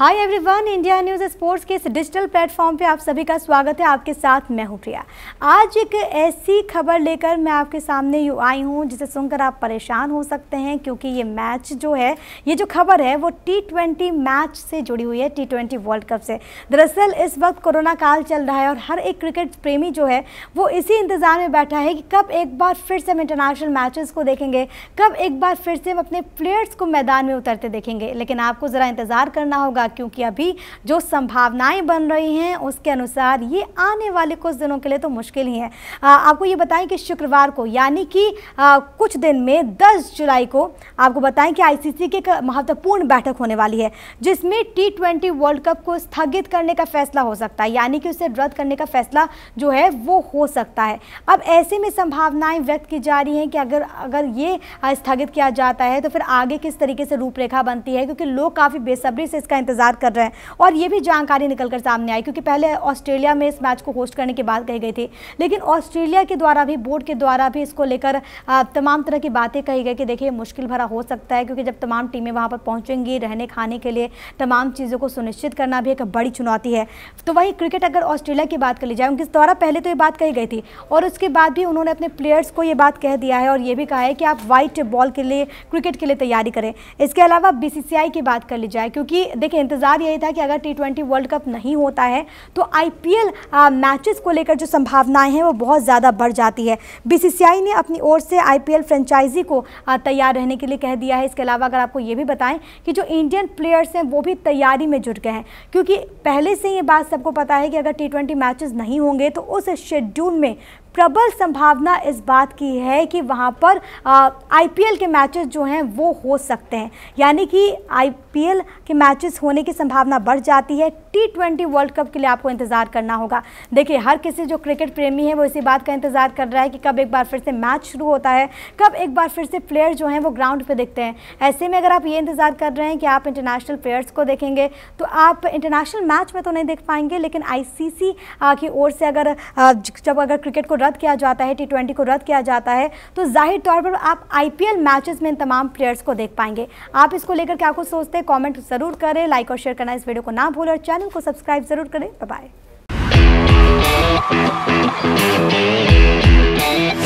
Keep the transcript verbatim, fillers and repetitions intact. हाय everyone, India news sports के इस digital platform पे आप सभी का स्वागत है। आपके साथ मैं हूं प्रिया। आज एक ऐसी खबर लेकर मैं आपके सामने यू आई हूं जिसे सुनकर आप परेशान हो सकते हैं, क्योंकि ये मैच जो है, ये जो खबर है वो टी ट्वेंटी मैच से जुड़ी हुई है, टी ट्वेंटी वर्ल्ड कप से। दरअसल इस वक्त कोरोना काल चल रहा है और हर एक क्रिकेट प्रेमी जो है वो इसी इंतज़ार में बैठा है कि कब एक बार फिर से हम इंटरनेशनल मैचेस को देखेंगे, कब एक बार फिर से हम अपने प्लेयर्स को मैदान में उतरते देखेंगे। लेकिन आपको ज़रा इंतज़ार करना होगा, क्योंकि अभी जो संभावनाएं बन रही हैं उसके अनुसार ये आने वाले कुछ दिनों के लिए तो मुश्किल ही है। आ, आपको ये बताएं कि शुक्रवार को यानी कि आ, कुछ दिन में दस जुलाई को आपको बताएं कि आईसीसी की एक महत्वपूर्ण बैठक होने वाली है, जिसमें टी ट्वेंटी वर्ल्ड कप को स्थगित करने का फैसला हो सकता है, यानी कि उसे रद्द करने का फैसला जो है वो हो सकता है। अब ऐसे में संभावनाएं व्यक्त की जा रही हैं कि अगर अगर ये स्थगित किया जाता है तो फिर आगे किस तरीके से रूपरेखा बनती है, क्योंकि लोग काफ़ी बेसब्री से इसका इंतजार कर रहे हैं। और ये भी जानकारी निकलकर सामने आई, क्योंकि पहले ऑस्ट्रेलिया में इस मैच को होस्ट करने की बात कही गई थी, लेकिन ऑस्ट्रेलिया के द्वारा भी, बोर्ड के द्वारा भी इसको लेकर तमाम तरह की बातें कही गई कि देखिए मुश्किल भरा हो सकता है, क्योंकि जब तमाम टीमें वहाँ पर पहुँचेंगी, रहने खाने के लिए तमाम चीज़ों को सुनिश्चित करना भी एक बड़ी चुनौती है। तो वहीं क्रिकेट अगर ऑस्ट्रेलिया की बात कर ली जाए, उनके द्वारा पहले तो ये बात कही गई थी और उसके बाद भी उन्होंने अपने प्लेयर्स को ये बात कह दिया है और ये भी कहा है कि आप वाइट बॉल के लिए, क्रिकेट के लिए तैयारी करें। इसके अलावा बीसीसीआई की बात कर ली जाए, क्योंकि देखिए इंतज़ार यही था कि अगर टी ट्वेंटी वर्ल्ड कप नहीं होता है तो आईपीएल मैचेस को लेकर जो संभावनाएं हैं वो बहुत ज़्यादा बढ़ जाती है। बीसीसीआई ने अपनी ओर से आईपीएल फ्रेंचाइजी को आ, तैयार रहने के लिए कह दिया है। इसके अलावा अगर आपको ये भी बताएं कि जो इंडियन प्लेयर्स हैं वो भी तैयारी में जुट गए हैं, क्योंकि पहले से ये बात सबको पता है कि अगर टी ट्वेंटी मैचेस नहीं होंगे तो उस शेड्यूल में प्रबल संभावना इस बात की है कि वहाँ पर आईपीएल के मैचेस जो हैं वो हो सकते हैं, यानी कि आईपीएल के मैचेस होने की संभावना बढ़ जाती है। टी ट्वेंटी वर्ल्ड कप के लिए आपको इंतज़ार करना होगा। देखिए हर किसी जो क्रिकेट प्रेमी है वो इसी बात का इंतज़ार कर रहा है कि कब एक बार फिर से मैच शुरू होता है, कब एक बार फिर से प्लेयर जो हैं वो ग्राउंड पर दिखते हैं। ऐसे में अगर आप ये इंतज़ार कर रहे हैं कि आप इंटरनेशनल प्लेयर्स को देखेंगे तो आप इंटरनेशनल मैच में तो नहीं देख पाएंगे, लेकिन आईसीसी की ओर से अगर जब अगर क्रिकेट को रद्द किया जाता है, टी ट्वेंटी को रद्द किया जाता है, तो जाहिर तौर पर आप आईपीएल मैचेस में इन तमाम प्लेयर्स को देख पाएंगे। आप इसको लेकर क्या कुछ सोचते हैं कमेंट जरूर करें, लाइक और शेयर करना इस वीडियो को ना भूलें और चैनल को सब्सक्राइब जरूर करें। Bye bye.